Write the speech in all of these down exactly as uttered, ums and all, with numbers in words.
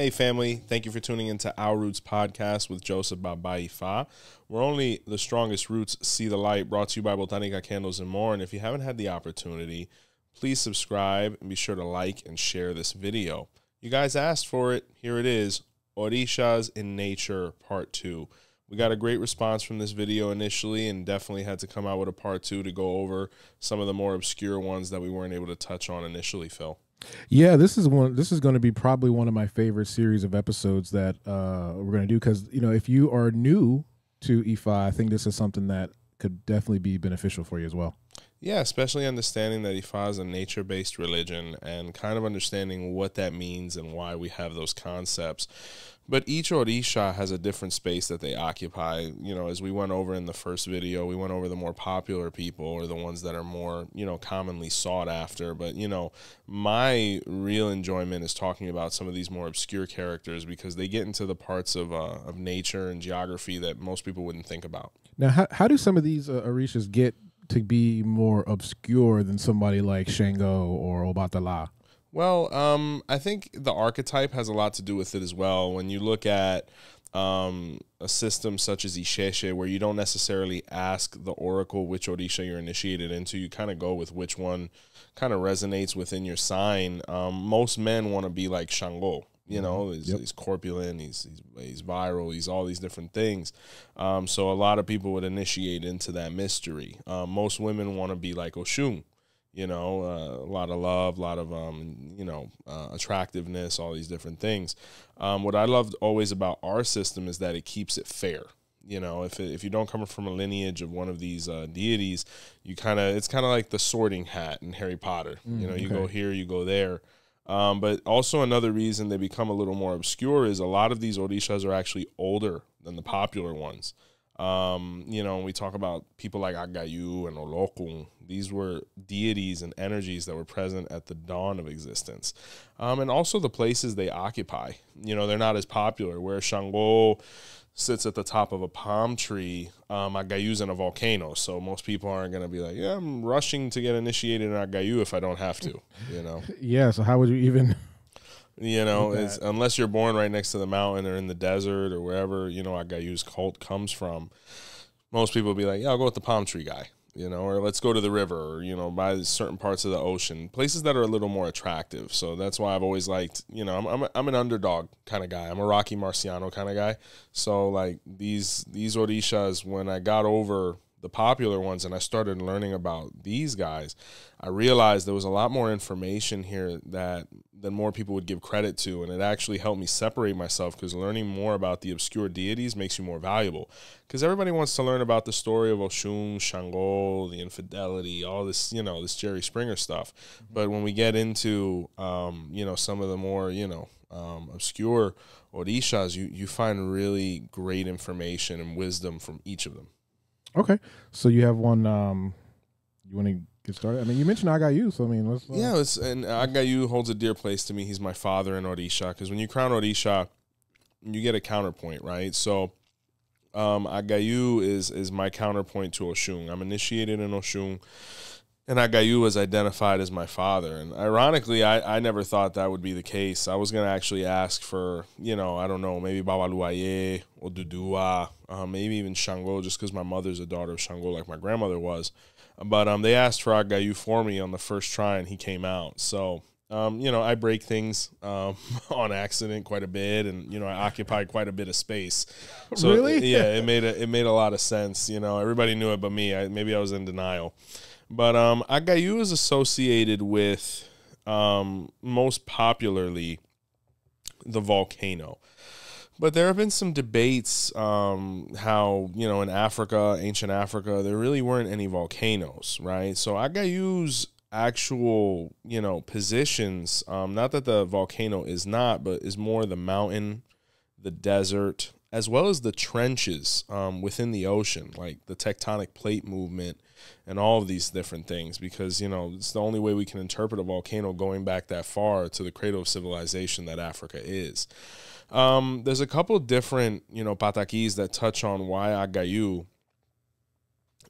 Hey family, thank you for tuning into Our Roots Podcast with Joseph Babaifa, where only the strongest roots see the light, brought to you by Botanica Candles and more. And if you haven't had the opportunity, please subscribe and be sure to like and share this video. You guys asked for it. Here it is, Orishas in Nature Part two. We got a great response from this video initially and definitely had to come out with a Part two to go over some of the more obscure ones that we weren't able to touch on initially, Phil. Yeah, this is one. This is going to be probably one of my favorite series of episodes that uh, we're going to do because, you know, if you are new to Ifa, I think this is something that could definitely be beneficial for you as well. Yeah, especially understanding that Ifa is a nature-based religion and kind of understanding what that means and why we have those concepts. But each Orisha has a different space that they occupy. You know, as we went over in the first video, we went over the more popular people or the ones that are more, you know, commonly sought after. But, you know, my real enjoyment is talking about some of these more obscure characters because they get into the parts of, uh, of nature and geography that most people wouldn't think about. Now, how, how do some of these uh, Orishas get to be more obscure than somebody like Shango or Obatala? Well, um, I think the archetype has a lot to do with it as well. When you look at um, a system such as Isheshe, where you don't necessarily ask the oracle which Orisha you're initiated into, you kind of go with which one kind of resonates within your sign. Um, most men want to be like Shango. You know, he's, yep. he's corpulent, he's, he's, he's viral, he's all these different things. Um, so a lot of people would initiate into that mystery. Uh, most women want to be like Oshun, you know, uh, a lot of love, a lot of, um, you know, uh, attractiveness, all these different things. Um, what I loved always about our system is that it keeps it fair. You know, if, it, if you don't come from a lineage of one of these uh, deities, you kind of, it's kind of like the sorting hat in Harry Potter. Mm, you know, okay. You go here, you go there. Um, but also another reason they become a little more obscure is a lot of these Orishas are actually older than the popular ones. Um, you know, when we talk about people like Agayu and Olokun, these were deities and energies that were present at the dawn of existence. Um, and also the places they occupy. You know, they're not as popular. Where Shango sits at the top of a palm tree, um, Agayu's in a volcano. So most people aren't going to be like, yeah, I'm rushing to get initiated in Agayu if I don't have to, you know? Yeah, so how would you even... You know, it's, unless you're born right next to the mountain or in the desert or wherever, you know, Agayu's cult comes from, most people be like, yeah, I'll go with the palm tree guy, you know, or let's go to the river, or, you know, by certain parts of the ocean, places that are a little more attractive. So that's why I've always liked, you know, I'm, I'm, I'm an underdog kind of guy. I'm a Rocky Marciano kind of guy. So like these, these Orishas, when I got over the popular ones and I started learning about these guys, I realized there was a lot more information here that than more people would give credit to, and it actually helped me separate myself because learning more about the obscure deities makes you more valuable because everybody wants to learn about the story of Oshun, Shango, the infidelity, all this, you know, this Jerry Springer stuff. But when we get into, um, you know, some of the more, you know, um, obscure Orishas, you, you find really great information and wisdom from each of them. Okay, so you have one. Um, you want to get started? I mean, you mentioned Agayu, so I mean, let's. Uh, yeah, let's, and Agayu holds a dear place to me. He's my father in Orisha because when you crown Orisha, you get a counterpoint, right? So, um, Agayu is is my counterpoint to Oshun. I'm initiated in Oshun. And Agayu was identified as my father. And ironically, I, I never thought that would be the case. I was going to actually ask for, you know, I don't know, maybe Babalú-Ayé, Oduduwa, uh, maybe even Shango, just because my mother's a daughter of Shango like my grandmother was. But um, they asked for Agayu for me on the first try, and he came out. So, um, you know, I break things um, on accident quite a bit, and, you know, I occupied quite a bit of space. So, really? Yeah, it made, a, it made a lot of sense. You know, everybody knew it but me. I, maybe I was in denial. But um, Agayu is associated with, um, most popularly, the volcano. But there have been some debates um, how, you know, in Africa, ancient Africa, there really weren't any volcanoes, right? So Agayu's actual, you know, positions, um, not that the volcano is not, but is more the mountain, the desert, as well as the trenches um, within the ocean, like the tectonic plate movement and all of these different things, because, you know, it's the only way we can interpret a volcano going back that far to the cradle of civilization that Africa is. Um, there's a couple different, you know, patakis that touch on why Agayu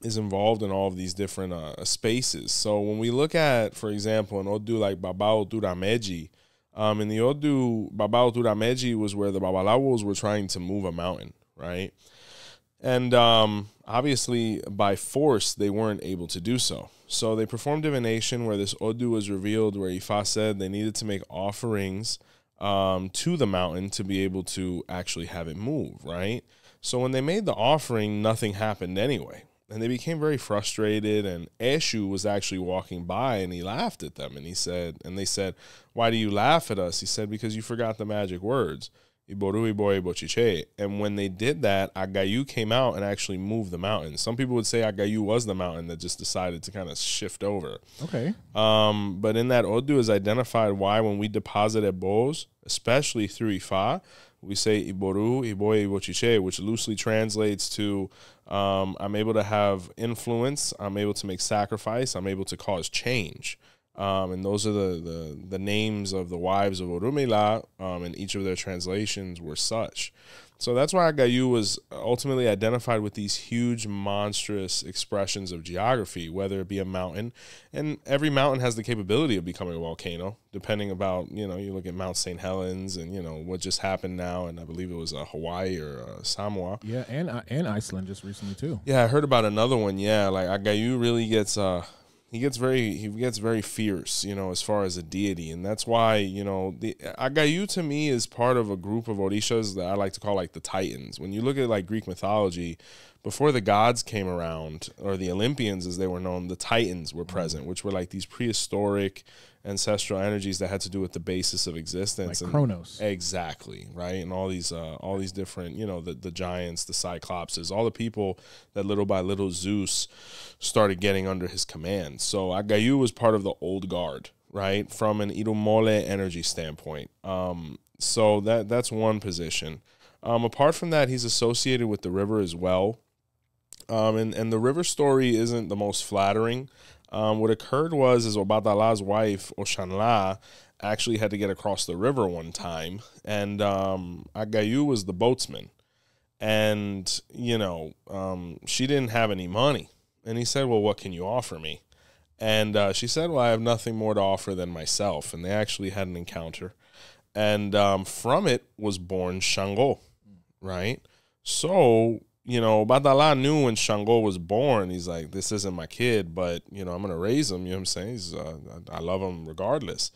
is involved in all of these different uh, spaces. So when we look at, for example, an Odu like Baba Otura Meji, Um, in the Odu, Baba Otura Meji was where the Babalawos were trying to move a mountain, right? And um, obviously, by force, they weren't able to do so. So they performed divination where this Odu was revealed, where Ifa said they needed to make offerings um, to the mountain to be able to actually have it move, right? So when they made the offering, nothing happened anyway. And they became very frustrated, and Eshu was actually walking by, and he laughed at them, and he said, and they said, "Why do you laugh at us?" He said, "Because you forgot the magic words. Iboru, Ibo, Ibochiche." And when they did that, Agayu came out and actually moved the mountain. Some people would say Agayu was the mountain that just decided to kind of shift over. Okay. Um, but in that, Odu has identified why when we deposit ebos, especially through Ifa, we say Iboru, Iboye, Ibochiche, which loosely translates to um, I'm able to have influence, I'm able to make sacrifice, I'm able to cause change. Um, and those are the, the, the names of the wives of Orunmila, um, and each of their translations were such. So that's why Agayu was ultimately identified with these huge, monstrous expressions of geography, whether it be a mountain. And every mountain has the capability of becoming a volcano, depending about, you know, you look at Mount Saint Helens and, you know, what just happened now. And I believe it was uh, Hawaii or uh, Samoa. Yeah, and, uh, and Iceland just recently, too. Yeah, I heard about another one. Yeah, like Agayu really gets... Uh, He gets very he gets very fierce, you know, as far as a deity. And that's why, you know, the Agayu to me is part of a group of Orishas that I like to call like the Titans. When you look at like Greek mythology, before the gods came around, or the Olympians as they were known, the Titans were present, which were like these prehistoric ancestral energies that had to do with the basis of existence. Like Kronos. Exactly, right? And all these uh, all these different, you know, the, the giants, the cyclopses, all the people that little by little Zeus started getting under his command. So Agayu was part of the old guard, right? From an Irumole energy standpoint. Um, so that that's one position. Um, apart from that, he's associated with the river as well. Um, and, and the river story isn't the most flattering. Um, what occurred was is Obatala's wife, Oshanla, actually had to get across the river one time. And um, Agayu was the boatsman. And, you know, um, she didn't have any money. And he said, "Well, what can you offer me?" And uh, she said, "Well, I have nothing more to offer than myself." And they actually had an encounter. And um, from it was born Shango, right? So, you know, Batala knew when Shango was born, he's like, "This isn't my kid, but, you know, I'm going to raise him." You know what I'm saying? He's, uh, I love him regardless.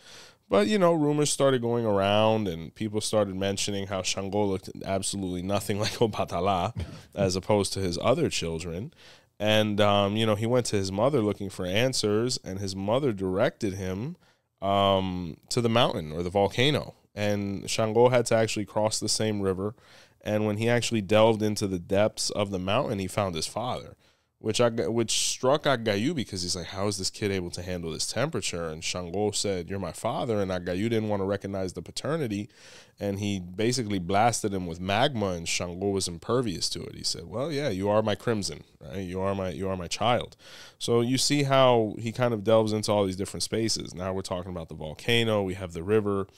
But, you know, rumors started going around, and people started mentioning how Shango looked absolutely nothing like Obatala as opposed to his other children. And, um, you know, he went to his mother looking for answers, and his mother directed him um, to the mountain or the volcano. And Shango had to actually cross the same river. And when he actually delved into the depths of the mountain, he found his father, which I, which struck Agayu because he's like, "How is this kid able to handle this temperature?" And Shango said, "You're my father." And Agayu didn't want to recognize the paternity. And he basically blasted him with magma, and Shango was impervious to it. He said, "Well, yeah, you are my crimson, right? You are my, you are my child." So you see how he kind of delves into all these different spaces. Now we're talking about the volcano. We have the river.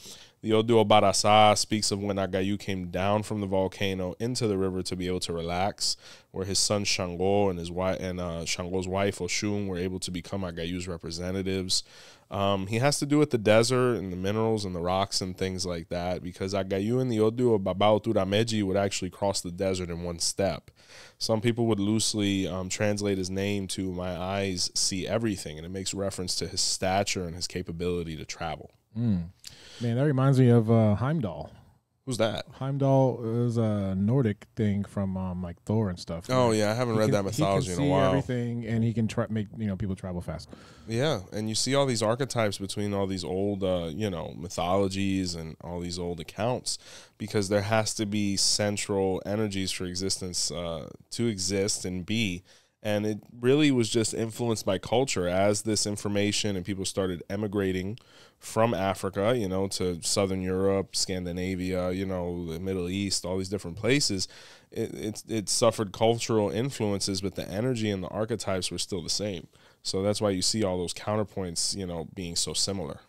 The Odu Obarasa speaks of when Agayu came down from the volcano into the river to be able to relax, where his son Shango and his wife and uh, Shango's wife Oshun were able to become Agayu's representatives. Um, he has to do with the desert and the minerals and the rocks and things like that, because Agayu and the Odu of Baba Otura Meji would actually cross the desert in one step. Some people would loosely um, translate his name to "my eyes see everything," and it makes reference to his stature and his capability to travel. Mm. Man, that reminds me of uh, Heimdall. Who's that? Heimdall is a Nordic thing from um, like Thor and stuff. Oh yeah, I haven't he read can, that mythology in a while. He can see everything, and he can tra make you know people travel fast. Yeah, and you see all these archetypes between all these old uh, you know mythologies and all these old accounts, because there has to be central energies for existence uh, to exist and be. And it really was just influenced by culture as this information and people started emigrating from Africa, you know, to Southern Europe, Scandinavia, you know, the Middle East, all these different places. It, it, it suffered cultural influences, but the energy and the archetypes were still the same. So that's why you see all those counterpoints, you know, being so similar.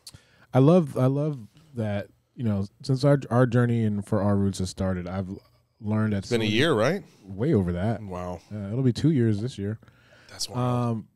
I love, I love that, you know, since our, our journey and for our roots has started, I've learned at it's been a year, right? Way over that. Wow. Uh, it'll be two years this year. That's wild. Um,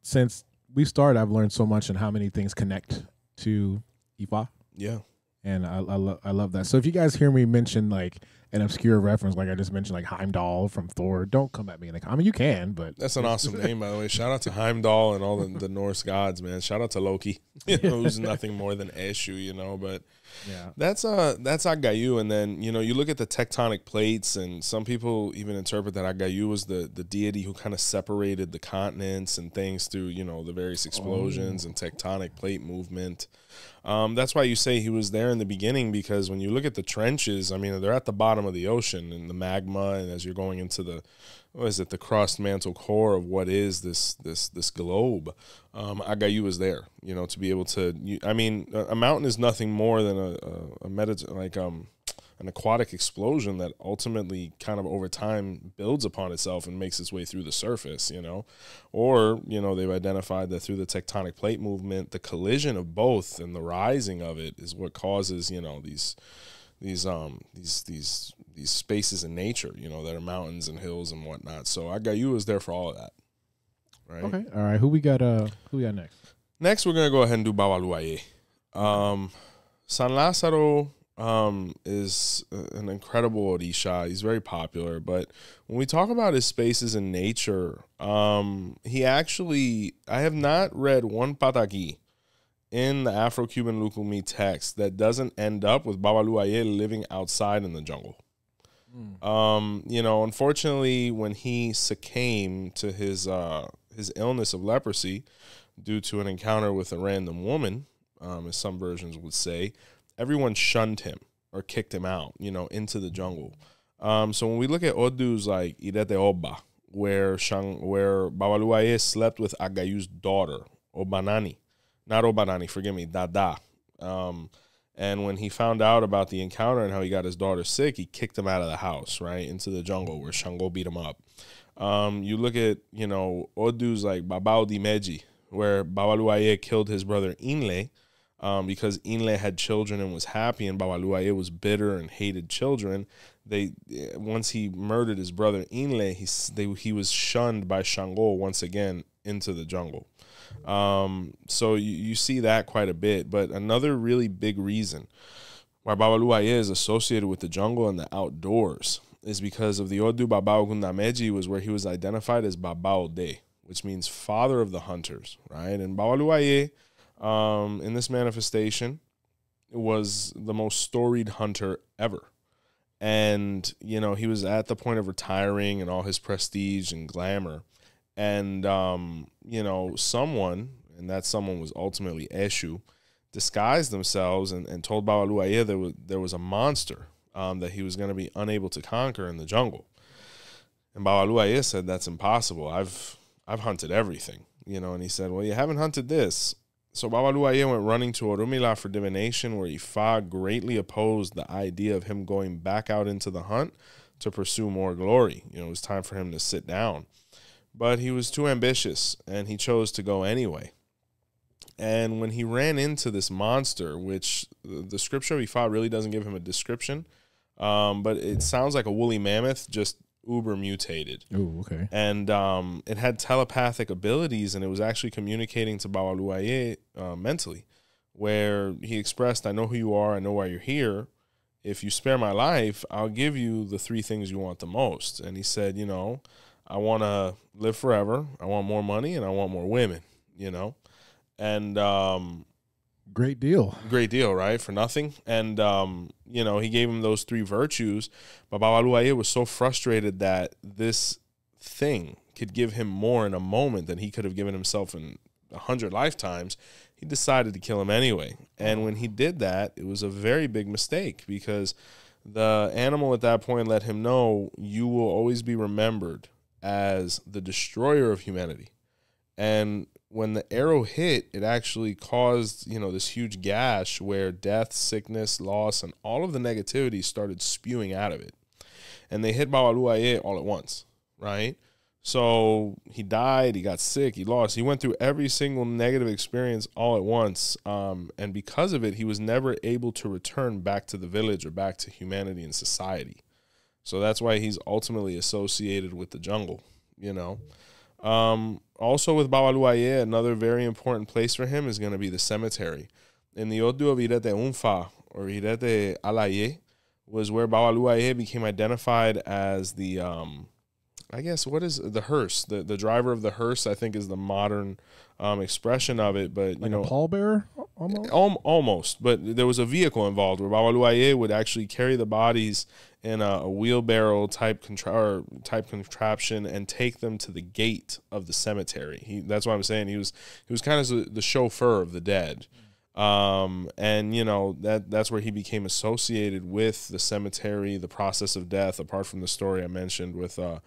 since we started, I've learned so much and how many things connect to Ifa. Yeah. And I, I, lo I love that. So if you guys hear me mention like an obscure reference, like I just mentioned, like Heimdall from Thor, don't come at me in the comment. I mean, you can, but that's an awesome name, by the way. Shout out to Heimdall and all the, the Norse gods, man. Shout out to Loki, you know, who's nothing more than Eshu, you know. But yeah, that's uh that's Agayu. And then, you know, you look at the tectonic plates, and some people even interpret that Agayu was the the deity who kind of separated the continents and things through, you know, the various explosions oh. and tectonic plate movement. Um, that's why you say he was there in the beginning, because when you look at the trenches, I mean, they're at the bottom of the ocean and the magma, and as you're going into the, what is it, the crust mantle core of what is this this this globe, um, Agayu is there, you know, to be able to. You, I mean, a, a mountain is nothing more than a a, a meta like um an aquatic explosion that ultimately kind of over time builds upon itself and makes its way through the surface, you know. Or, you know, they've identified that through the tectonic plate movement, the collision of both and the rising of it is what causes, you know, these these um these these these spaces in nature, you know, that are mountains and hills and whatnot. So Agayu is there for all of that. Right. Okay. All right. Who we got uh who we got next? Next we're gonna go ahead and do Babalú-Ayé. Um San Lázaro Um, is an incredible Orisha. He's very popular, but when we talk about his spaces in nature, um, he actually, I have not read one pataki in the Afro-Cuban Lukumi text that doesn't end up with Babalú-Ayé living outside in the jungle. Mm. Um, you know, unfortunately, when he succumbed to his, uh, his illness of leprosy due to an encounter with a random woman, um, as some versions would say, everyone shunned him or kicked him out, you know, into the jungle. Um, so when we look at Odu's like Irete Oba, where Shang, where Babalú-Ayé slept with Agayu's daughter, Obanani, not Obanani, forgive me, Dada. Um, and when he found out about the encounter and how he got his daughter sick, he kicked him out of the house, right, into the jungle where Shango beat him up. Um, you look at, you know, Odu's like Baba Otura Meji, where Babalú-Ayé killed his brother Inle, Um, because Inle had children and was happy, and Babalú-Ayé was bitter and hated children. They once he murdered his brother Inle, he they, he was shunned by Shango once again into the jungle. Um, so you, you see that quite a bit. But another really big reason why Babalú-Ayé is associated with the jungle and the outdoors is because of the Odu. Baba Ogunda Meji was where he was identified as Baba Ode, which means father of the hunters, right? And Babalú-Ayé, Um, in this manifestation, was the most storied hunter ever. And, you know, he was at the point of retiring and all his prestige and glamour. And, um, you know, someone, and that someone was ultimately Eshu, disguised themselves and, and told Babalú-Ayé there was, there was a monster um, that he was going to be unable to conquer in the jungle. And Babalú-Ayé said, that's impossible. I've, I've hunted everything, you know. And he said, well, you haven't hunted this. So Babalú-Ayé went running to Orunmila for divination, where Ifa greatly opposed the idea of him going back out into the hunt to pursue more glory. You know, it was time for him to sit down. But he was too ambitious, and he chose to go anyway. And when he ran into this monster, which the scripture of Ifa really doesn't give him a description, um, but it sounds like a woolly mammoth, just uber mutated. Ooh, okay. And um, it had telepathic abilities, and it was actually communicating to Babalú-Ayé uh, mentally, where he expressed, I know who you are, I know why you're here. If you spare my life, I'll give you the three things you want the most. And he said, you know, I want to live forever, I want more money, and I want more women, you know. And um, great deal. Great deal, right? For nothing. And, um, you know, he gave him those three virtues. But Babalú-Ayé was so frustrated that this thing could give him more in a moment than he could have given himself in a hundred lifetimes. He decided to kill him anyway. And when he did that, it was a very big mistake, because the animal at that point let him know, you will always be remembered as the destroyer of humanity. And when the arrow hit, it actually caused, you know, this huge gash where death, sickness, loss, and all of the negativity started spewing out of it. And they hit Babalú-Ayé all at once, right? So he died, he got sick, he lost. He went through every single negative experience all at once. Um, and because of it, he was never able to return back to the village or back to humanity and society. So that's why he's ultimately associated with the jungle, you know. Um, also with Babalú-Ayé, another very important place for him is going to be the cemetery. In the Odu of Irete Oba, or Irete Alaye, was where Babalú-Ayé became identified as the, um, I guess, what is the hearse? The the driver of the hearse, I think, is the modern um, expression of it. But, like you know, a pallbearer? Almost? Al almost. But there was a vehicle involved where Babalú-Ayé would actually carry the bodies in a, a wheelbarrow type, contra type contraption and take them to the gate of the cemetery. He, that's what I'm saying. He was, he was kind of the chauffeur of the dead. Um, and you know, that, that's where he became associated with the cemetery, the process of death, apart from the story I mentioned with, uh,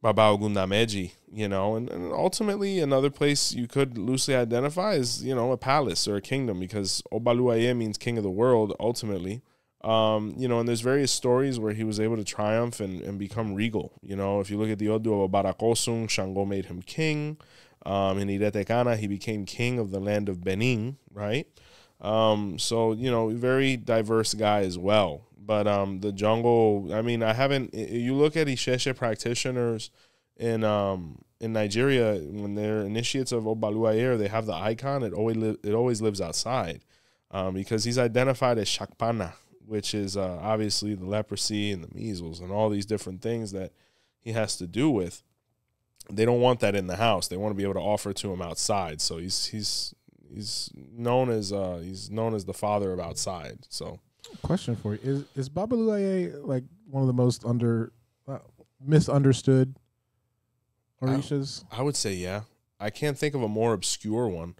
Baba Ogunda Meji, you know, and, and ultimately another place you could loosely identify is, you know, a palace or a kingdom, because Obalú-Ayé means king of the world, ultimately. Um, you know, and there's various stories where he was able to triumph and, and become regal. You know, if you look at the Odu of Obarakosung, Shango made him king. Um, in Iretekana, he became king of the land of Benin, right? Um, so, you know, very diverse guy as well. But um, the jungle, I mean, I haven't, you look at Isheshe practitioners in um, in Nigeria, when they're initiates of Obalú-Ayé, they have the icon, it always, li it always lives outside um, because he's identified as Shakpana, which is uh, obviously the leprosy and the measles and all these different things that he has to do with. They don't want that in the house. They want to be able to offer to him outside. So he's he's he's known as uh he's known as the father of outside. So, question for you is is Babalú-Ayé like one of the most under uh, misunderstood Orishas? I, I would say yeah. I can't think of a more obscure one,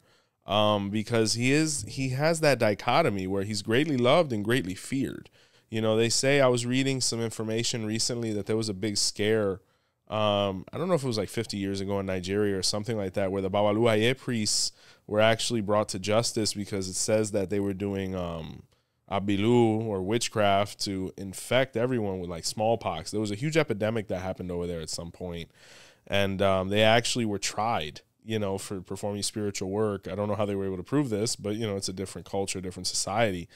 um, because he is he has that dichotomy where he's greatly loved and greatly feared. You know, they say I was reading some information recently that there was a big scare. Um, I don't know if it was like fifty years ago in Nigeria or something like that, where the Babalú-Ayé priests were actually brought to justice because it says that they were doing um, abilu or witchcraft to infect everyone with like smallpox. There was a huge epidemic that happened over there at some point, and um, they actually were tried, you know, for performing spiritual work. I don't know how they were able to prove this, but you know, it's a different culture, different society.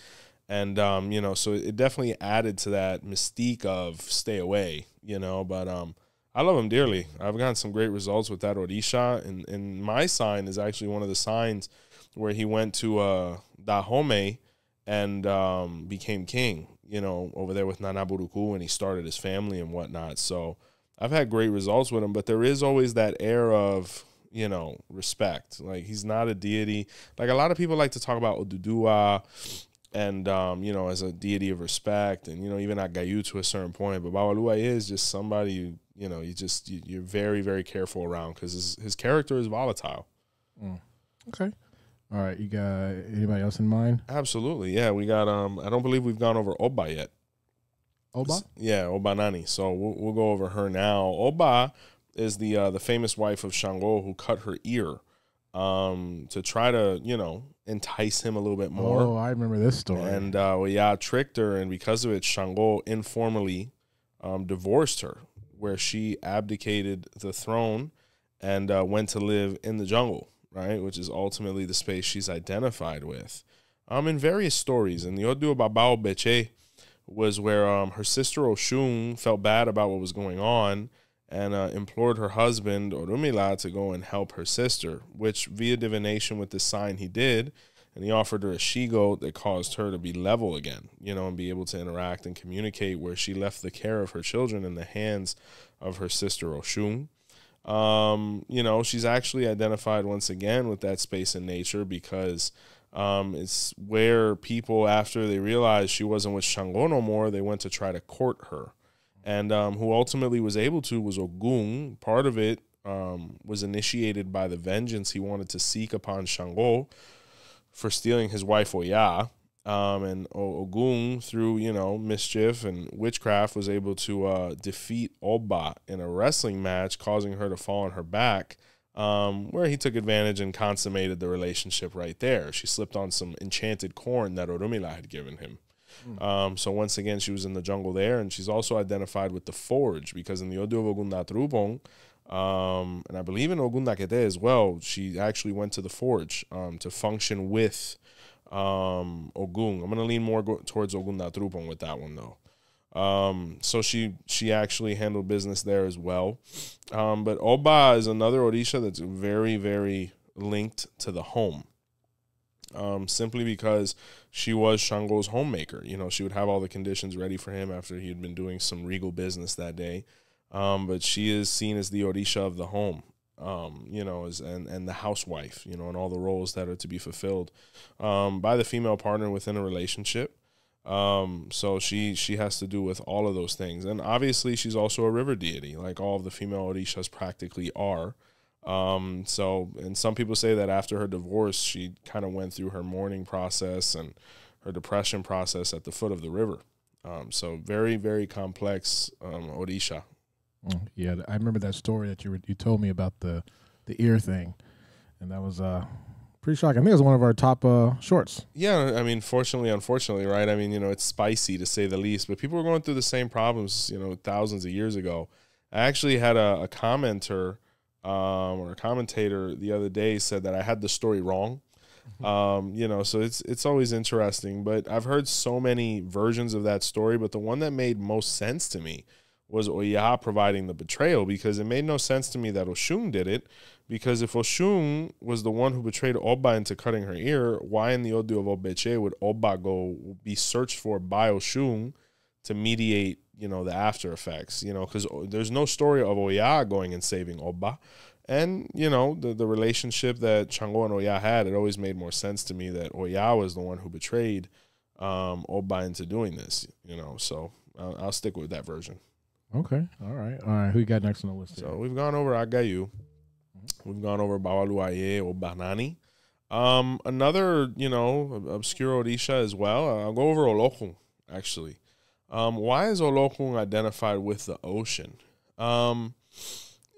And, um, you know, so it definitely added to that mystique of stay away, you know, but, um, I love him dearly. I've gotten some great results with that Orisha, and, and my sign is actually one of the signs where he went to uh, Dahomey and um, became king, you know, over there with Nana Buruku, and he started his family and whatnot. So I've had great results with him, but there is always that air of, you know, respect. Like, he's not a deity. Like, a lot of people like to talk about Oduduwa and, um, you know, as a deity of respect, and, you know, even Agayu to a certain point, but Babalú-Ayé is just somebody you, you know, you just, you, you're very, very careful around because his, his character is volatile. Mm. Okay. All right. You got anybody else in mind? Absolutely. Yeah. We got, um, I don't believe we've gone over Oba yet. Oba? It's, yeah. Obanani. So we'll, we'll go over her now. Oba is the, uh, the famous wife of Shango who cut her ear, um, to try to, you know, entice him a little bit more. Oh, I remember this story. And, uh, Oya tricked her, and because of it, Shango informally, um, divorced her, where she abdicated the throne and uh, went to live in the jungle, right? Which is ultimately the space she's identified with. Um, in various stories, in the Odu of Baba Obeche was where um, her sister Oshun felt bad about what was going on and uh, implored her husband, Orunmila, to go and help her sister, which via divination with this sign he did, and he offered her a she-goat that caused her to be level again, you know, and be able to interact and communicate, where she left the care of her children in the hands of her sister Oshun. Um, you know, she's actually identified once again with that space in nature because um, it's where people, after they realized she wasn't with Shango no more, they went to try to court her. And um, who ultimately was able to was Ogun. Part of it um, was initiated by the vengeance he wanted to seek upon Shango for stealing his wife Oya, um, and Ogun, through, you know, mischief and witchcraft, was able to uh, defeat Oba in a wrestling match, causing her to fall on her back, um, where he took advantage and consummated the relationship right there. She slipped on some enchanted corn that Orunmila had given him. Mm. Um, so once again, she was in the jungle there, and she's also identified with the forge, because in the Odu of Ogunda Trubong, Um, and I believe in Ogunda Kete as well, she actually went to the forge um, to function with um, Ogun. I'm going to lean more go towards Ogunda Trupon with that one, though. Um, so she she actually handled business there as well. Um, but Oba is another Orisha that's very, very linked to the home. um, simply because she was Shango's homemaker. You know, she would have all the conditions ready for him after he had been doing some regal business that day. Um, but she is seen as the Orisha of the home, um, you know, as, and, and the housewife, you know, and all the roles that are to be fulfilled um, by the female partner within a relationship. Um, so she, she has to do with all of those things. And obviously she's also a river deity, like all of the female Orishas practically are. Um, so, and some people say that after her divorce, she kind of went through her mourning process and her depression process at the foot of the river. Um, so very, very complex, um, Orisha. Yeah. I remember that story that you were, you told me about the, the ear thing. And that was, uh, pretty shocking. I think it was one of our top uh, shorts. Yeah, I mean, fortunately, unfortunately, right? I mean, you know, it's spicy to say the least, but people were going through the same problems, you know, thousands of years ago. I actually had a, a commenter um, or a commentator the other day said that I had the story wrong. Mm-hmm. um, you know, so it's, it's always interesting, but I've heard so many versions of that story, but the one that made most sense to me was Oya providing the betrayal, because it made no sense to me that Oshun did it, because if Oshun was the one who betrayed Oba into cutting her ear, why in the Odu of Obeche would Oba go be searched for by Oshun to mediate, you know, the after effects, you know, because there's no story of Oya going and saving Oba. And, you know, the, the relationship that Shango and Oya had, it always made more sense to me that Oya was the one who betrayed um, Oba into doing this, you know, so I'll, I'll stick with that version. Okay. All right. All right. Who you got next on the list? So we've gone over Agayu. We've gone over Babalú-Ayé, Obanani. Um, another, you know, obscure Orisha as well. I'll go over Olokun, actually. Um, why is Olokun identified with the ocean? Um,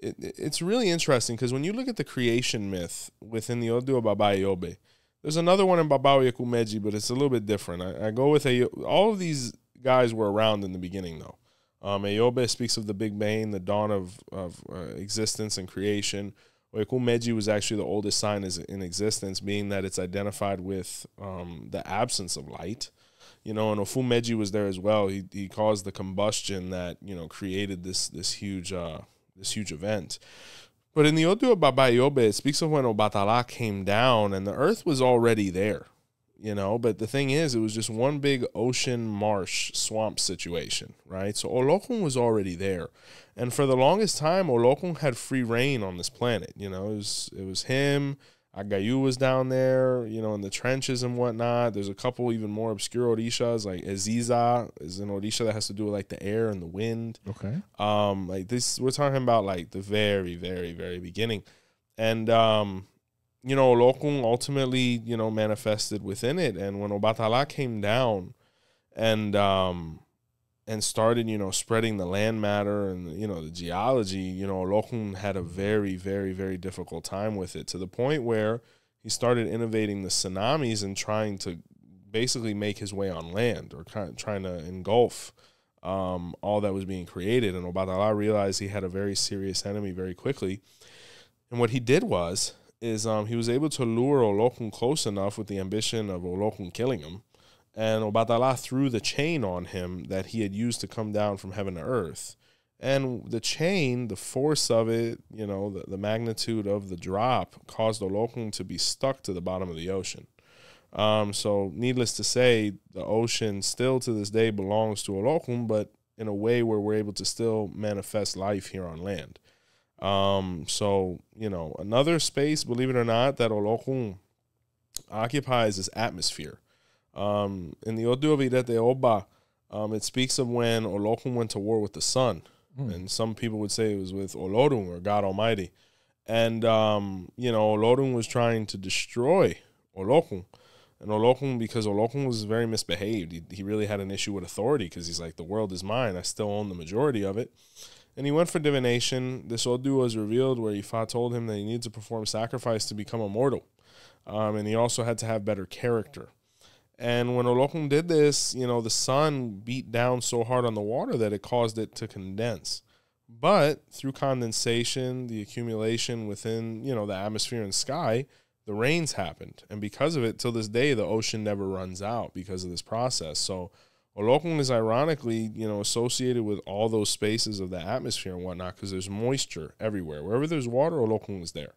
it, it's really interesting because when you look at the creation myth within the Odu of Baba Ayobe, there's another one in Baba Ogunda Meji, but it's a little bit different. I, I go with a, all of these guys were around in the beginning, though. Um, Ayobe speaks of the Big Bang, the dawn of, of uh, existence and creation. Oyaku Meji was actually the oldest sign is in existence, being that it's identified with um, the absence of light. You know, and Ofu Meji was there as well. He, he caused the combustion that, you know, created this, this, huge, uh, this huge event. But in the Odu of Baba Ayobe, it speaks of when Obatala came down and the earth was already there. You know, but the thing is, it was just one big ocean, marsh, swamp situation, right? So Olokun was already there. And for the longest time, Olokun had free reign on this planet. You know, it was, it was him, Agayu was down there, you know, in the trenches and whatnot. There's a couple even more obscure Orishas, like Eziza is an Orisha that has to do with, like, the air and the wind. Okay. Um, like, this, we're talking about, like, the very, very, very beginning. And, um... you know, Olokun ultimately, you know, manifested within it. And when Obatala came down and um, and started, you know, spreading the land matter and, you know, the geology, you know, Olokun had a very, very, very difficult time with it, to the point where he started innovating the tsunamis and trying to basically make his way on land, or kind of trying to engulf um, all that was being created. And Obatala realized he had a very serious enemy very quickly. And what he did was... is um, he was able to lure Olokun close enough with the ambition of Olokun killing him, and Obatala threw the chain on him that he had used to come down from heaven to earth. And the chain, the force of it, you know, the, the magnitude of the drop caused Olokun to be stuck to the bottom of the ocean. Um, so needless to say, the ocean still to this day belongs to Olokun, but in a way where we're able to still manifest life here on land. Um, so, you know, another space, believe it or not, that Olokun occupies is atmosphere. Um, in the Odu of Irete Oba, um, it speaks of when Olokun went to war with the sun. Mm. And some people would say it was with Olorun, or God Almighty. And, um, you know, Olorun was trying to destroy Olokun. And Olokun, because Olokun was very misbehaved, he, he really had an issue with authority, because he's like, the world is mine. I still own the majority of it. And he went for divination. This Odu was revealed where Ifa told him that he needed to perform sacrifice to become immortal. Um, and he also had to have better character. And when Olokun did this, you know, the sun beat down so hard on the water that it caused it to condense. But through condensation, the accumulation within, you know, the atmosphere and sky, the rains happened. And because of it, till this day, the ocean never runs out because of this process. So Olokun is ironically, you know, associated with all those spaces of the atmosphere and whatnot, because there's moisture everywhere. Wherever there's water, Olokun is there.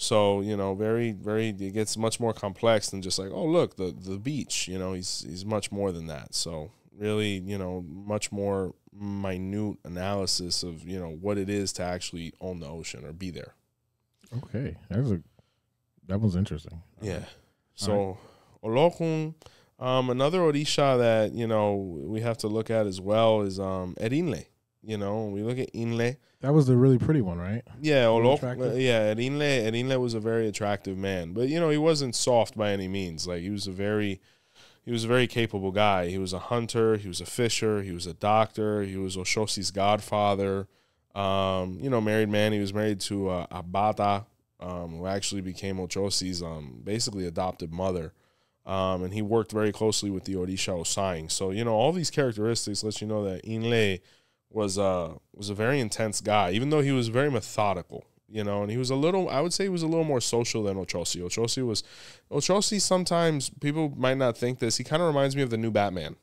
So, you know, very, very, it gets much more complex than just like, oh, look, the, the beach, you know, he's, he's much more than that. So really, you know, much more minute analysis of, you know, what it is to actually own the ocean or be there. Okay. That was, a, that was interesting. Yeah. So right. Olokun, um, another Orisha that, you know, we have to look at as well is um, Inle. You know, we look at Inle. That was the really pretty one, right? Yeah, Olokun. Yeah, Inle. Inle was a very attractive man, but you know, he wasn't soft by any means. Like he was a very, he was a very capable guy. He was a hunter. He was a fisher. He was a doctor. He was Oshosi's godfather. Um, you know, married man. He was married to uh, Abata, um, who actually became Oshosi's um, basically adopted mother. Um, and he worked very closely with the Orisha Osain. So you know, all these characteristics let you know that Inle was uh was a very intense guy, even though he was very methodical, you know, and he was a little, I would say he was a little more social than Ochosi. Ochosi was, Ochosi sometimes, people might not think this, he kind of reminds me of the new Batman.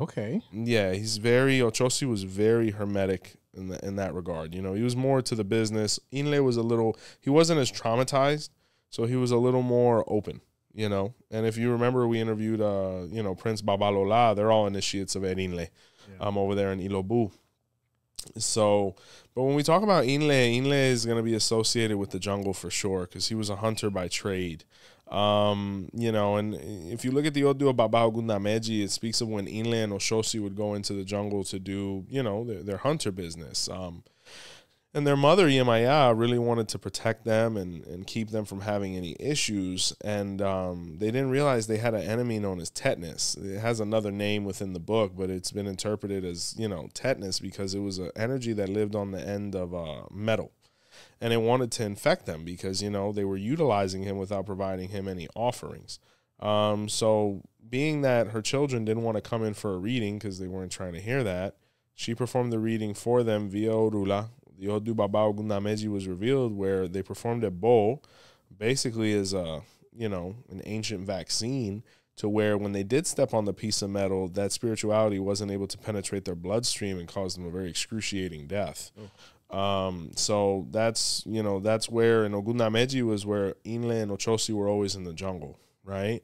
Okay. Yeah, he's very, Ochosi was very hermetic in, the, in that regard, you know, he was more to the business. Inle was a little, he wasn't as traumatized, so he was a little more open, you know, and if you remember, we interviewed, uh you know, Prince Babalola, they're all initiates of Inle. Yeah. Um, over there in Ilobu. So, but when we talk about Inle, Inle is going to be associated with the jungle for sure because he was a hunter by trade. Um, you know, and if you look at the Odu of Baba Ogunda Meji, it speaks of when Inle and Oshosi would go into the jungle to do, you know, their, their hunter business. Um, and their mother, Yemaya, really wanted to protect them and, and keep them from having any issues. And um, they didn't realize they had an enemy known as tetanus. It has another name within the book, but it's been interpreted as, you know, tetanus because it was an energy that lived on the end of uh, metal. And it wanted to infect them because, you know, they were utilizing him without providing him any offerings. Um, so being that her children didn't want to come in for a reading because they weren't trying to hear that, she performed the reading for them via Orula. The Odu Baba Ogunda Meji was revealed where they performed a bowl, basically as a, you know, an ancient vaccine to where when they did step on the piece of metal, that spirituality wasn't able to penetrate their bloodstream and cause them a very excruciating death. Oh. Um, so that's, you know, that's where, and Ogunda Meji was where Inle and Ochosi were always in the jungle, right?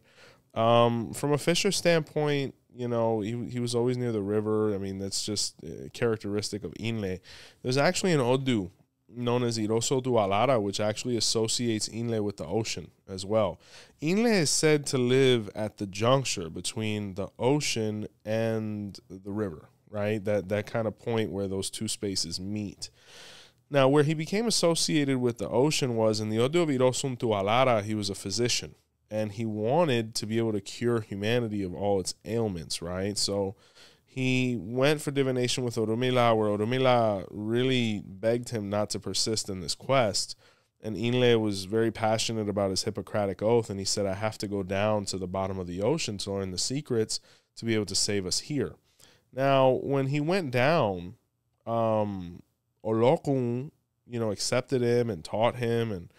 Um, from a fisher standpoint, you know, he, he was always near the river. I mean, that's just uh, characteristic of Inle. There's actually an Odu known as Iroso Tualara, which actually associates Inle with the ocean as well. Inle is said to live at the juncture between the ocean and the river, right? That, that kind of point where those two spaces meet. Now, where he became associated with the ocean was in the Odu of Iroso Tualara, he was a physician. And he wanted to be able to cure humanity of all its ailments, right? So he went for divination with Orunmila, where Orunmila really begged him not to persist in this quest. And Inle was very passionate about his Hippocratic oath, and he said, I have to go down to the bottom of the ocean to learn the secrets to be able to save us here. Now, when he went down, um, Olokun, you know, accepted him and taught him and,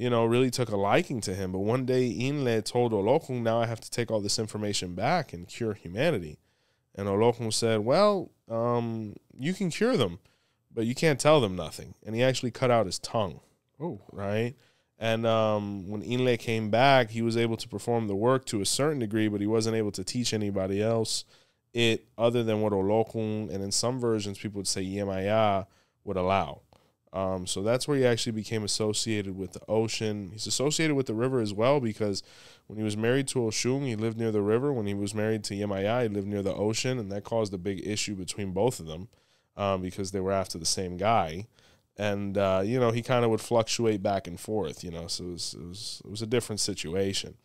you know, really took a liking to him. But one day Inle told Olokun, now I have to take all this information back and cure humanity. And Olokun said, well, um, you can cure them, but you can't tell them nothing. And he actually cut out his tongue. Oh, right. And um, when Inle came back, he was able to perform the work to a certain degree, but he wasn't able to teach anybody else it other than what Olokun, and in some versions, people would say Yemaya, would allow. Um, so that's where he actually became associated with the ocean. He's associated with the river as well because when he was married to Oshun, he lived near the river. When he was married to Yemaya, he lived near the ocean, and that caused a big issue between both of them um, because they were after the same guy. And, uh, you know, he kind of would fluctuate back and forth, you know, so it was, it was, it was a different situation.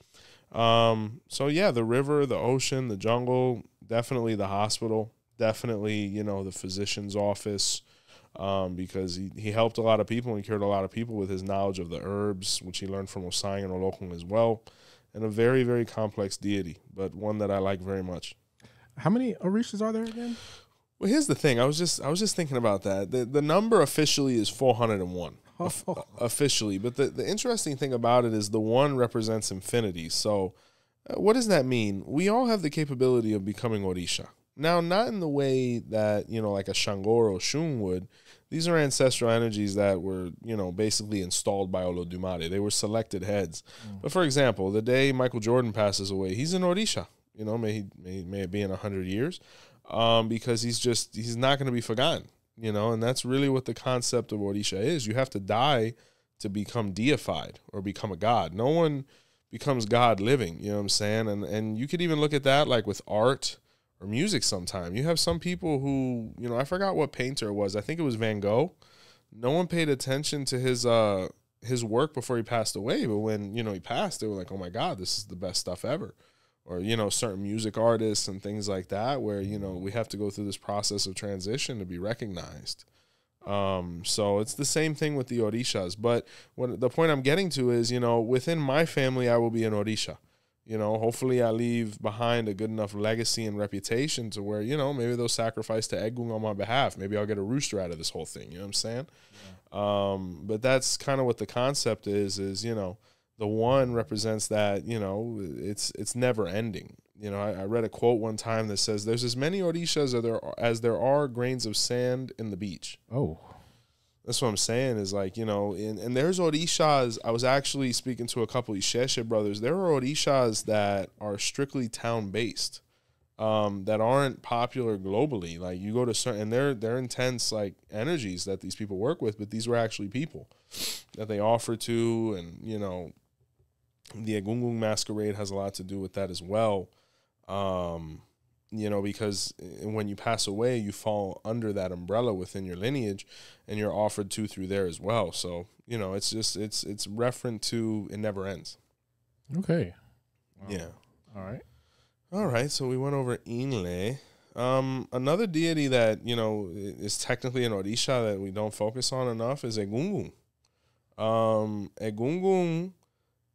Um, so, yeah, the river, the ocean, the jungle, definitely the hospital, definitely, you know, the physician's office. Um, because he, he helped a lot of people and cured a lot of people with his knowledge of the herbs, which he learned from Osain and Olokun as well. And a very, very complex deity, but one that I like very much. How many Orishas are there again? Well, here's the thing. I was just I was just thinking about that. The, the number officially is four hundred and one, oh. o officially. But the, the interesting thing about it is the one represents infinity. So uh, what does that mean? We all have the capability of becoming Orisha. Now, not in the way that, you know, like a Shango or Oshun would. These are ancestral energies that were, you know, basically installed by Olodumare. They were selected heads. Mm. But for example, the day Michael Jordan passes away, he's an Orisha. You know, may he may, may it be in a hundred years, um, because he's just he's not going to be forgotten. You know, and that's really what the concept of Orisha is. You have to die to become deified or become a god. No one becomes god living. You know what I'm saying? And and you could even look at that like with art. Or music sometime. You have some people who, you know, I forgot what painter it was. I think it was Van Gogh. No one paid attention to his uh his work before he passed away. But when, you know, he passed, they were like, oh my God, this is the best stuff ever. Or, you know, certain music artists and things like that where, you know, we have to go through this process of transition to be recognized. Um, so it's the same thing with the Orishas. But what the point I'm getting to is, you know, within my family, I will be an Orisha. You know, hopefully I leave behind a good enough legacy and reputation to where, you know, maybe they'll sacrifice to Egun on my behalf. Maybe I'll get a rooster out of this whole thing. You know what I'm saying? Yeah. Um, but that's kind of what the concept is, is, you know, the one represents that, you know, it's it's never ending. You know, I, I read a quote one time that says, there's as many Orishas as there, as there are grains of sand in the beach. Oh, that's what I'm saying is like, you know, and, and there's Orishas. I was actually speaking to a couple of Isheshe brothers. There are Orishas that are strictly town-based, um, that aren't popular globally. Like you go to certain, and they're, they're intense like energies that these people work with, but these were actually people that they offer to. And, you know, the Egungun masquerade has a lot to do with that as well. Um, you know, because when you pass away, you fall under that umbrella within your lineage and you're offered to through there as well. So, you know, it's just, it's, it's referent to, it never ends. Okay. Wow. Yeah. All right. All right. So we went over Inle. Um, another deity that, you know, is technically an Orisha that we don't focus on enough is Egungun. Um, Egungun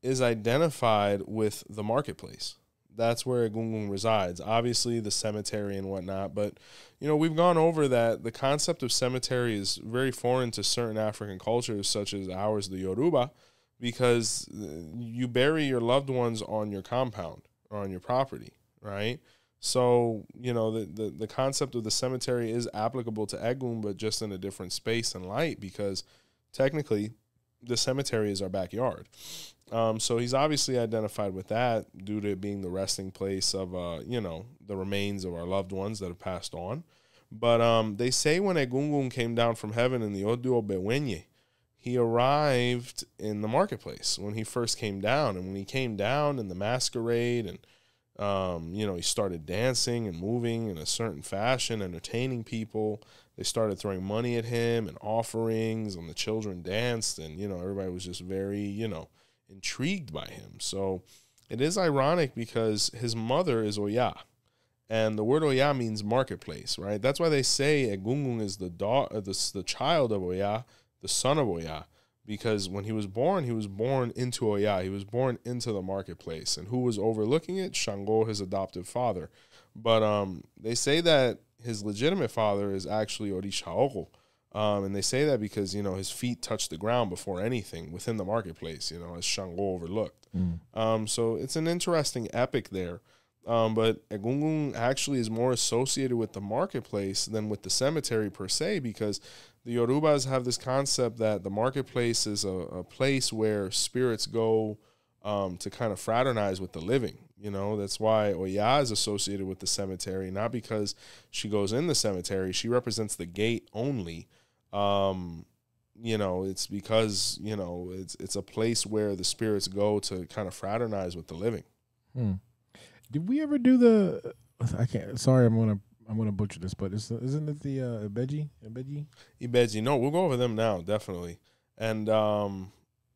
is identified with the marketplace. That's where Egungun resides. Obviously, the cemetery and whatnot. But, you know, we've gone over that. The concept of cemetery is very foreign to certain African cultures, such as ours, the Yoruba, because you bury your loved ones on your compound or on your property, right? So, you know, the, the, the concept of the cemetery is applicable to Egungun, but just in a different space and light, because technically the cemetery is our backyard. Um, so he's obviously identified with that due to it being the resting place of, uh, you know, the remains of our loved ones that have passed on. But um, they say when Egungun came down from heaven in the Odu Obewenye, he arrived in the marketplace when he first came down. And when he came down in the masquerade and, um, you know, he started dancing and moving in a certain fashion, entertaining people. They started throwing money at him and offerings, and the children danced. And, you know, everybody was just very, you know, intrigued by him. So it is ironic because his mother is Oya, and the word Oya means marketplace, right? That's why they say Egungun is the daughter, the, the child of Oya, the son of Oya, because when he was born, he was born into Oya. He was born into the marketplace, and who was overlooking it? Shango, his adoptive father. But um, they say that his legitimate father is actually Orisha Ogo. Um, and they say that because, you know, his feet touched the ground before anything within the marketplace, you know, as Shango overlooked. Mm. Um, so it's an interesting epic there. Um, but Egungun actually is more associated with the marketplace than with the cemetery per se, because the Yorubas have this concept that the marketplace is a, a place where spirits go um, to kind of fraternize with the living. You know, that's why Oya is associated with the cemetery, not because she goes in the cemetery. She represents the gate only. Um, you know, it's because, you know, it's it's a place where the spirits go to kind of fraternize with the living. Hmm. Did we ever do the? I can't. Sorry, I'm gonna I'm gonna butcher this, but it's, isn't it the uh, Ibeji? Ibeji? Ibeji. No, we'll go over them now, definitely. And um.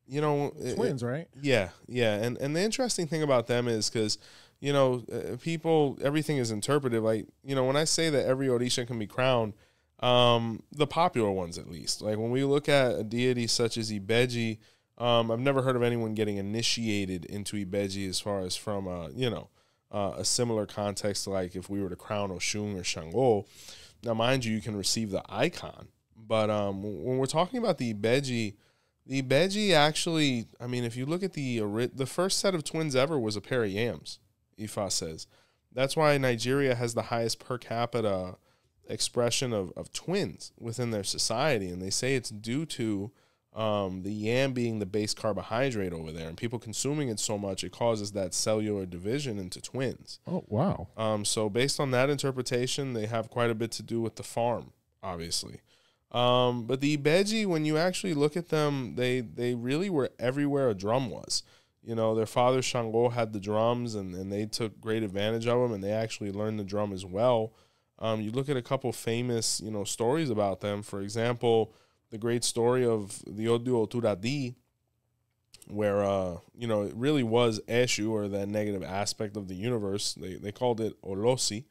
You know, twins, it, right? Yeah, yeah. And and the interesting thing about them is because, you know, uh, people, everything is interpretive. Like, you know, when I say that every Orisha can be crowned, um, the popular ones at least. Like when we look at a deity such as Ibeji, um, I've never heard of anyone getting initiated into Ibeji as far as from, uh, you know, uh, a similar context. Like if we were to crown Oshun or Shango, now mind you, you can receive the icon. But um, when we're talking about the Ibeji, the Ibeji actually, I mean, if you look at the the first set of twins ever was a pair of yams, Ifa says. That's why Nigeria has the highest per capita expression of, of twins within their society. And they say it's due to um, the yam being the base carbohydrate over there. And people consuming it so much, it causes that cellular division into twins. Oh, wow. Um, so based on that interpretation, they have quite a bit to do with the farm, obviously. Um, but the Ibeji, when you actually look at them, they, they really were everywhere a drum was. You know, their father Shango had the drums, and, and they took great advantage of them, and they actually learned the drum as well. Um, you look at a couple famous, you know, stories about them. For example, the great story of the Odu Oturadi, where, uh, you know, it really was Eshu, or that negative aspect of the universe. They, they called it Olosi,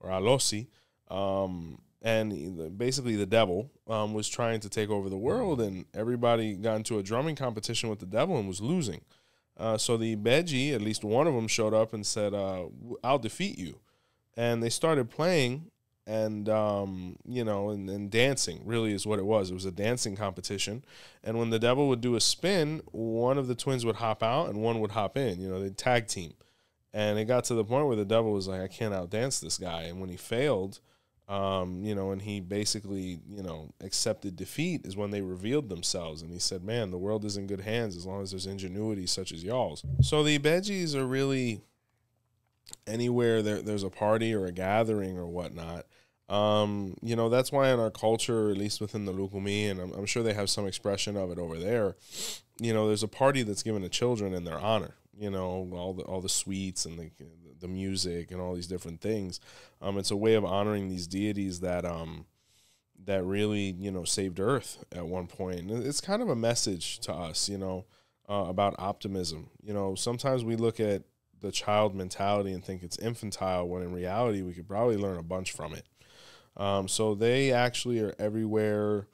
or Alosi, um, and basically the devil um, was trying to take over the world, and everybody got into a drumming competition with the devil and was losing. Uh, so the Ibeji, at least one of them, showed up and said, uh, I'll defeat you. And they started playing and, um, you know, and, and dancing really is what it was. It was a dancing competition. And when the devil would do a spin, one of the twins would hop out and one would hop in. You know, they'd tag team. And it got to the point where the devil was like, I can't outdance this guy. And when he failed, um, you know, and he basically, you know, accepted defeat is when they revealed themselves. And he said, man, the world is in good hands as long as there's ingenuity such as y'all's. So the Ibejis are really anywhere there, there's a party or a gathering or whatnot. Um, you know, that's why in our culture, at least within the Lukumi, and I'm, I'm sure they have some expression of it over there, you know, there's a party that's given to children in their honor. You know, all the all the sweets and the the music and all these different things. Um, it's a way of honoring these deities that um that really, you know, saved Earth at one point. And it's kind of a message to us, you know, uh, about optimism. You know, sometimes we look at the child mentality and think it's infantile, when in reality we could probably learn a bunch from it. Um, so they actually are everywhere.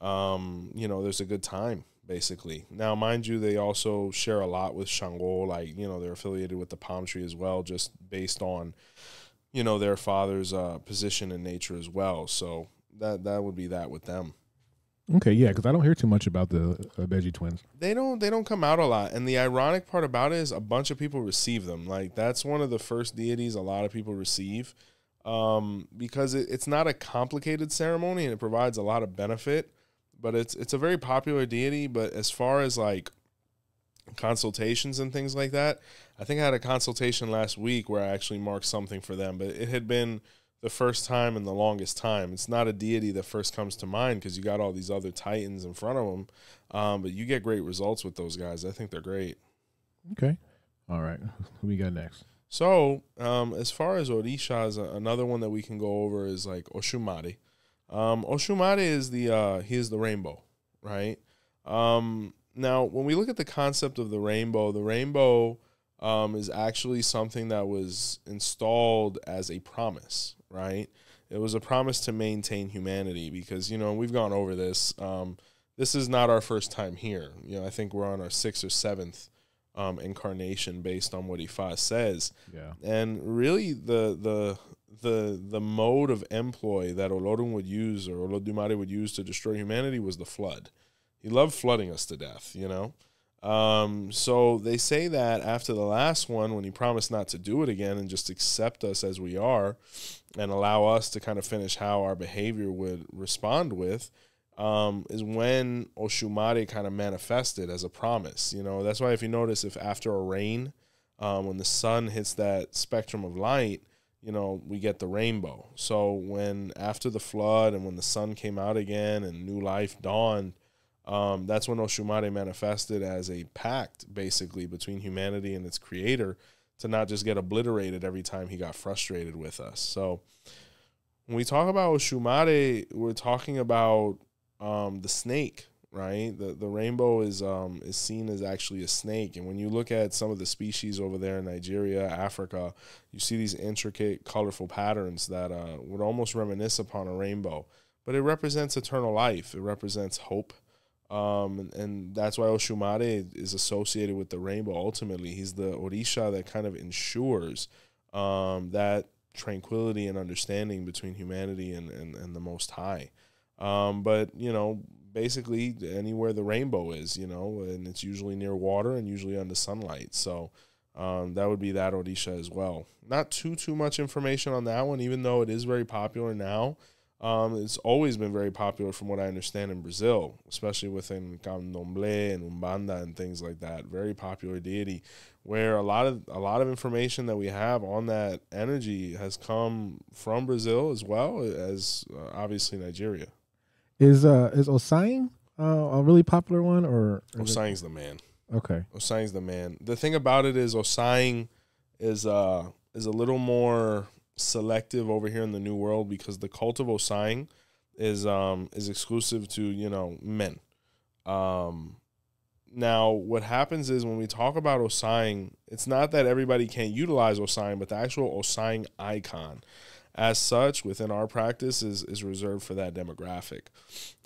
Um, you know, there's a good time. Basically. Now, mind you, they also share a lot with Shango, like, you know, they're affiliated with the palm tree as well, just based on, you know, their father's uh, position in nature as well. So that that would be that with them. Okay, yeah, because I don't hear too much about the uh, Ibeji twins. They don't they don't come out a lot, and the ironic part about it is a bunch of people receive them. Like, that's one of the first deities a lot of people receive, um, because it, it's not a complicated ceremony and it provides a lot of benefit. But it's it's a very popular deity. But as far as like consultations and things like that, I think I had a consultation last week where I actually marked something for them. But it had been the first time and the longest time. It's not a deity that first comes to mind because you got all these other titans in front of them. Um, but you get great results with those guys. I think they're great. Okay. All right. Who we got next? So um, as far as Orishas, another one that we can go over is like Oshumare. Um, Oshumare is the, uh, he is the rainbow, right? Um, now, when we look at the concept of the rainbow, the rainbow um, is actually something that was installed as a promise, right? It was a promise to maintain humanity because, you know, we've gone over this. Um, this is not our first time here. You know, I think we're on our sixth or seventh um, incarnation based on what Ifa says. Yeah. And really the, the, the the mode of employ that Olorun would use or Olodumare would use to destroy humanity was the flood. He loved flooding us to death, you know? Um, so they say that after the last one, when he promised not to do it again and just accept us as we are and allow us to kind of finish how our behavior would respond with, um, is when Oshumare kind of manifested as a promise. You know, that's why if you notice, if after a rain, um, when the sun hits that spectrum of light, you know, we get the rainbow. So when after the flood and when the sun came out again and new life dawned, um, that's when Oshumare manifested as a pact, basically, between humanity and its creator to not just get obliterated every time he got frustrated with us. So when we talk about Oshumare, we're talking about um, the snake, right? The, the rainbow is, um, is seen as actually a snake. And when you look at some of the species over there in Nigeria, Africa, you see these intricate, colorful patterns that uh, would almost reminisce upon a rainbow. But it represents eternal life. It represents hope. Um, and, and that's why Oshumare is associated with the rainbow ultimately. He's the Orisha that kind of ensures um, that tranquility and understanding between humanity and, and, and the Most High. Um, but, you know, basically anywhere the rainbow is, you know, and it's usually near water and usually under sunlight. So Um, that would be that Orisha as well. Not too, too much information on that one, even though it is very popular now. Um, it's always been very popular from what I understand in Brazil, especially within Candomblé and Umbanda and things like that. Very popular deity where a lot of, a lot of information that we have on that energy has come from Brazil as well as uh, obviously Nigeria. Is, uh, is Osain uh, a really popular one? Or, or Osain's the man. Okay. Osain's the man. The thing about it is Osain is, uh, is a little more selective over here in the New World because the cult of Osain is um is exclusive to, you know, men. Um now what happens is when we talk about Osain, it's not that everybody can't utilize Osain, but the actual Osain icon as such within our practice is is reserved for that demographic.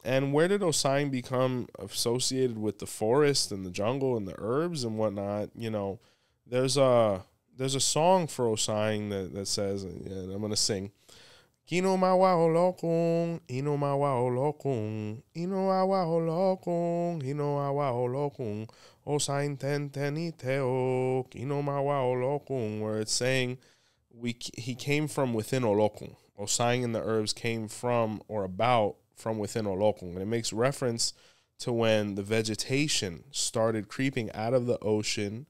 And where did Osain become associated with the forest and the jungle and the herbs and whatnot? You know, there's a There's a song for Osain that, that says, and I'm going to sing, Kino mawa Olokun, Ino mawa Olokun, Ino awa Olokun, Ino awa Olokun, Osain ten teniteo, Kino mawa Olokun, where it's saying we he came from within Olokun. Osain and the herbs came from or about from within Olokun. And it makes reference to when the vegetation started creeping out of the ocean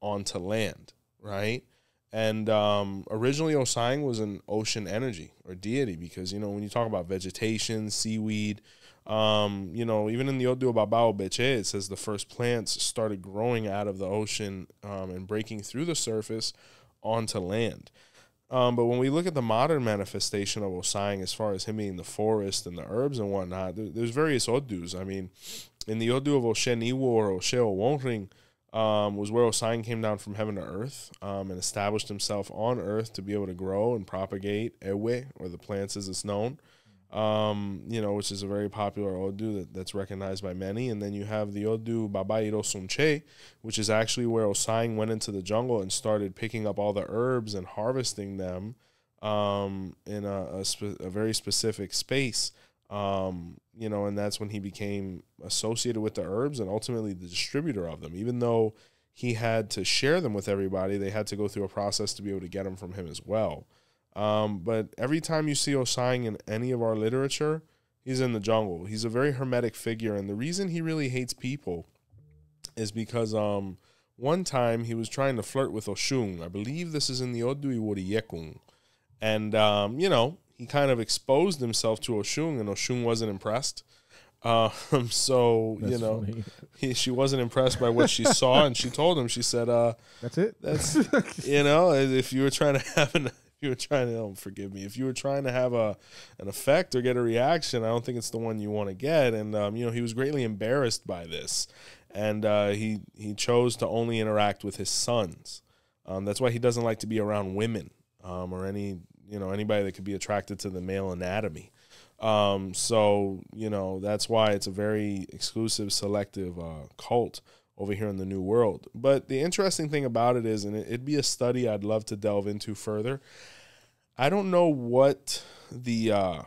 onto land. Right. And um, originally Osain was an ocean energy or deity because, you know, when you talk about vegetation, seaweed, um, you know, even in the Odu Baba Obeche, it says the first plants started growing out of the ocean um, and breaking through the surface onto land. Um, but when we look at the modern manifestation of Osain, as far as him being the forest and the herbs and whatnot, there, there's various Odus. I mean, in the Odu of Osheniwo or Oshe Owonring, Um, was where Osain came down from heaven to earth um, and established himself on earth to be able to grow and propagate ewe, or the plants as it's known, um, you know, which is a very popular Odu that, that's recognized by many. And then you have the Odu Baba Irosunche, which is actually where Osain went into the jungle and started picking up all the herbs and harvesting them um, in a, a, spe a very specific space. Um, you know, and that's when he became associated with the herbs and ultimately the distributor of them. Even though he had to share them with everybody, they had to go through a process to be able to get them from him as well. Um, but every time you see Osain in any of our literature, he's in the jungle. He's a very hermetic figure. And the reason he really hates people is because um, one time he was trying to flirt with Oshun. I believe this is in the Odu Iworiyekun. And, um, you know, he kind of exposed himself to Oshun, and Oshun wasn't impressed. Um, so, that's you know, he, she wasn't impressed by what she saw, and she told him, she said, uh, that's it. That's, you know, if you were trying to have an, if you were trying to, oh, forgive me, if you were trying to have a, an effect or get a reaction, I don't think it's the one you want to get. And, um, you know, he was greatly embarrassed by this. And, uh, he, he chose to only interact with his sons. Um, that's why he doesn't like to be around women, um, or any, you know, anybody that could be attracted to the male anatomy. Um, so, you know, that's why it's a very exclusive, selective uh, cult over here in the New World. But the interesting thing about it is, and it'd be a study I'd love to delve into further, I don't know what the uh,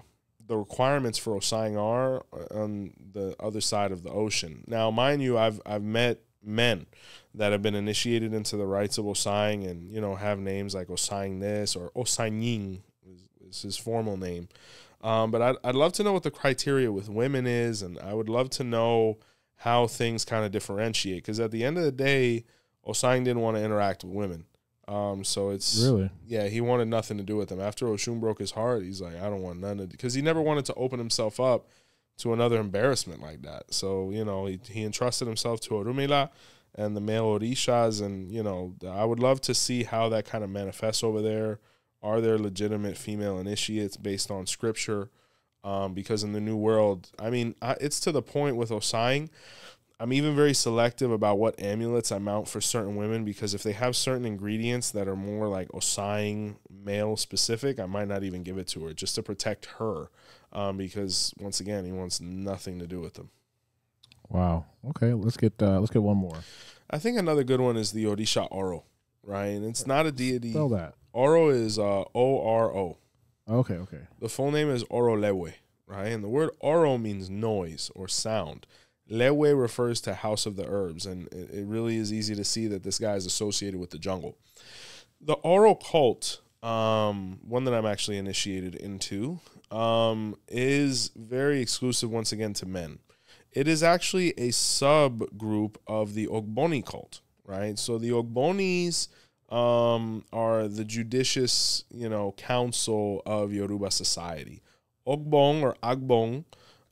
the requirements for Osain are on the other side of the ocean. Now, mind you, I've, I've met men that have been initiated into the rites of Osain and, you know, have names like Osain this or Osaining is, is his formal name. Um, but I'd, I'd love to know what the criteria with women is, and I would love to know how things kind of differentiate, because at the end of the day, Osain didn't want to interact with women. Um, so it's really, yeah, he wanted nothing to do with them. After Oshun broke his heart, he's like, I don't want none of, because he never wanted to open himself up to another embarrassment like that. So, you know, he, he entrusted himself to Orunmila and the male Orishas, and, you know, I would love to see how that kind of manifests over there. Are there legitimate female initiates based on scripture? Um, because in the New World, I mean, I, it's to the point with Osain, I'm even very selective about what amulets I mount for certain women, because if they have certain ingredients that are more like Osain male specific, I might not even give it to her just to protect her. Um, because once again, he wants nothing to do with them. Wow. Okay. Let's get, uh, let's get one more. I think another good one is the Orisha Oro, right? And it's not a deity. Spell that. Oro is, uh, O R O. Okay. Okay. The full name is Oro Lewe, right? And the word Oro means noise or sound. Lewe refers to house of the herbs, and it really is easy to see that this guy is associated with the jungle. The Oro cult, um, one that I'm actually initiated into, um, is very exclusive, once again, to men. It is actually a subgroup of the Ogboni cult, right? So the Ogbonis um, are the judicious, you know, council of Yoruba society. Ogbon or Agbon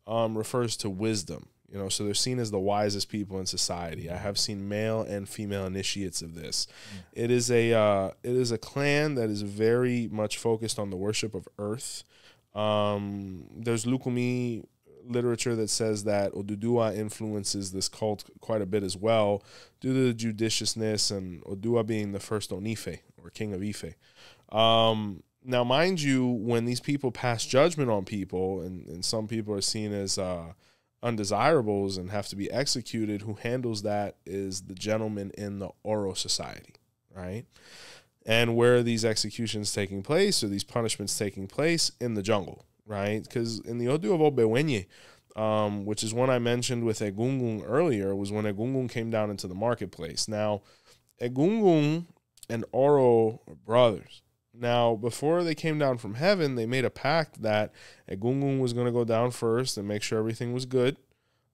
um, refers to wisdom. You know, so they're seen as the wisest people in society. I have seen male and female initiates of this. Yeah. It is a uh, it is a clan that is very much focused on the worship of earth. Um, there's Lukumi literature that says that Oduduwa influences this cult quite a bit as well, due to the judiciousness and Oduduwa being the first Onife, or king of Ife. Um, now, mind you, when these people pass judgment on people, and, and some people are seen as... Uh, undesirables and have to be executed, who handles that is the gentleman in the Oro society, right? And where are these executions taking place, or these punishments taking place? In the jungle, right? Because in the Odu of Obewenye, um, which is one I mentioned with Egungun earlier, was when Egungun came down into the marketplace. Now, Egungun and Oro are brothers. Now, before they came down from heaven, they made a pact that Egungun was going to go down first and make sure everything was good.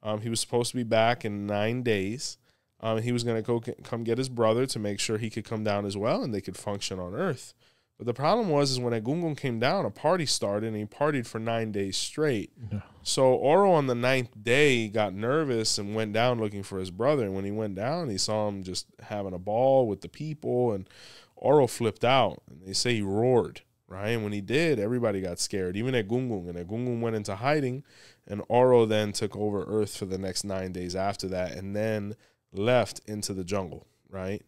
Um, he was supposed to be back in nine days. Um, he was going to go come get his brother to make sure he could come down as well and they could function on Earth. But the problem was, is when Egungun came down, a party started, and he partied for nine days straight. Yeah. So Oro on the ninth day got nervous and went down looking for his brother. And when he went down, he saw him just having a ball with the people, and Oro flipped out, and they say he roared, right? And when he did, everybody got scared, even Egungun. And Egungun went into hiding, and Oro then took over Earth for the next nine days after that, and then left into the jungle, right?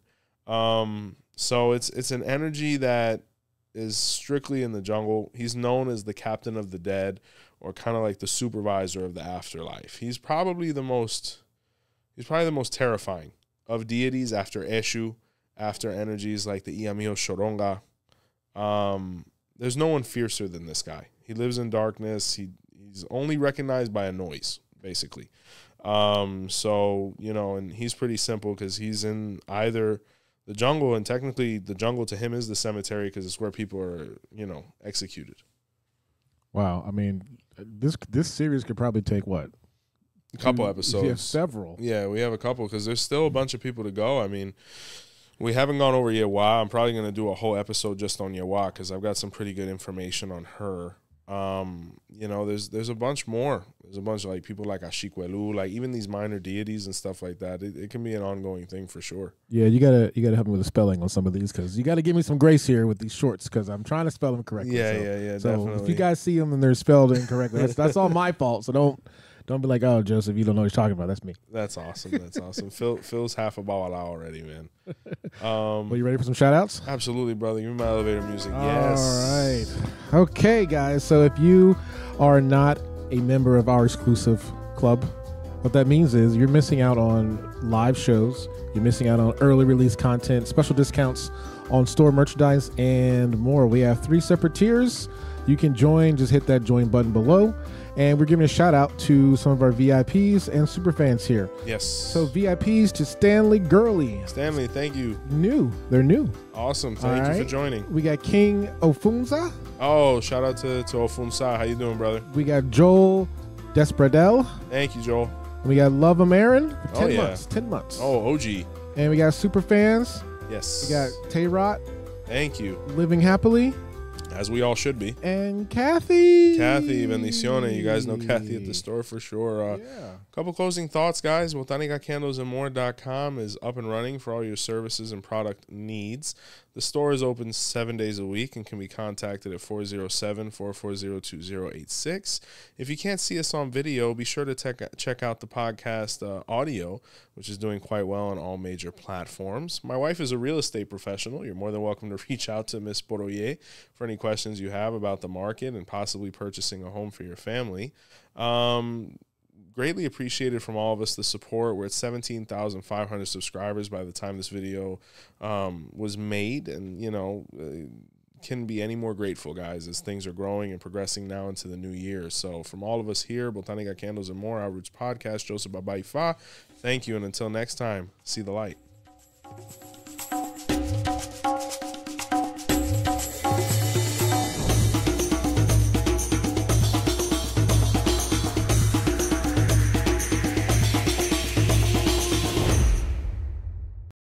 Um, so it's it's an energy that is strictly in the jungle. He's known as the captain of the dead, or kind of like the supervisor of the afterlife. He's probably the most, he's probably the most terrifying of deities after Eshu, after energies like the Iamio Shoronga. Um, there's no one fiercer than this guy. He lives in darkness. He, he's only recognized by a noise, basically. Um, so, you know, and he's pretty simple because he's in either the jungle, and technically the jungle to him is the cemetery because it's where people are, you know, executed. Wow. I mean, this this series could probably take, what, a couple episodes. Yeah, several. Yeah, we have a couple because there's still a bunch of people to go. I mean... We haven't gone over Yewa. I'm probably going to do a whole episode just on Yewa because I've got some pretty good information on her. Um, you know, there's there's a bunch more. There's a bunch of like people like Ashikwelu, like even these minor deities and stuff like that. It, it can be an ongoing thing for sure. Yeah, you gotta you gotta help me with the spelling on some of these because you gotta give me some grace here with these shorts because I'm trying to spell them correctly. Yeah, so, yeah, yeah. So definitely. If you guys see them and they're spelled incorrectly, that's, that's all my fault. So don't. Don't be like, oh, Joseph, you don't know what you're talking about. That's me. That's awesome. That's awesome. Phil, Phil's half a Babalá already, man. Um, well, you ready for some shout-outs? Absolutely, brother. Give me my elevator music. All yes. All right. Okay, guys. So if you are not a member of our exclusive club, what that means is you're missing out on live shows. You're missing out on early release content, special discounts on store merchandise, and more. We have three separate tiers. You can join. Just hit that join button below. And we're giving a shout out to some of our V I Ps and superfans here. Yes. So V I Ps to Stanley Gurley. Stanley, thank you. New. They're new. Awesome. Thank All you right. for joining. We got King Ofunza. Oh, shout out to, to Ofunza. How you doing, brother? We got Joel Despradel. Thank you, Joel. We got Love Em Aaron for ten oh, yeah. months. Ten months. Oh, O G. And we got superfans. Yes. We got Tayrot. Thank you. Living happily. As we all should be. And Kathy. Kathy, Bendiciones. You guys know Kathy at the store for sure. Uh, yeah. Couple closing thoughts, guys. Botanica Candles and More dot com is up and running for all your services and product needs. The store is open seven days a week and can be contacted at four oh seven, four four zero, two zero eight six. If you can't see us on video, be sure to check out the podcast uh, audio, which is doing quite well on all major platforms. My wife is a real estate professional. You're more than welcome to reach out to Miz Boroye for any questions you have about the market and possibly purchasing a home for your family. Um... Greatly appreciated from all of us, the support. We're at seventeen thousand five hundred subscribers by the time this video um, was made. And, you know, uh, can be any more grateful, guys, as things are growing and progressing now into the new year. So from all of us here, Botanica Candles and More, Our Roots Podcast, Joseph Babaifa, thank you, and until next time, see the light.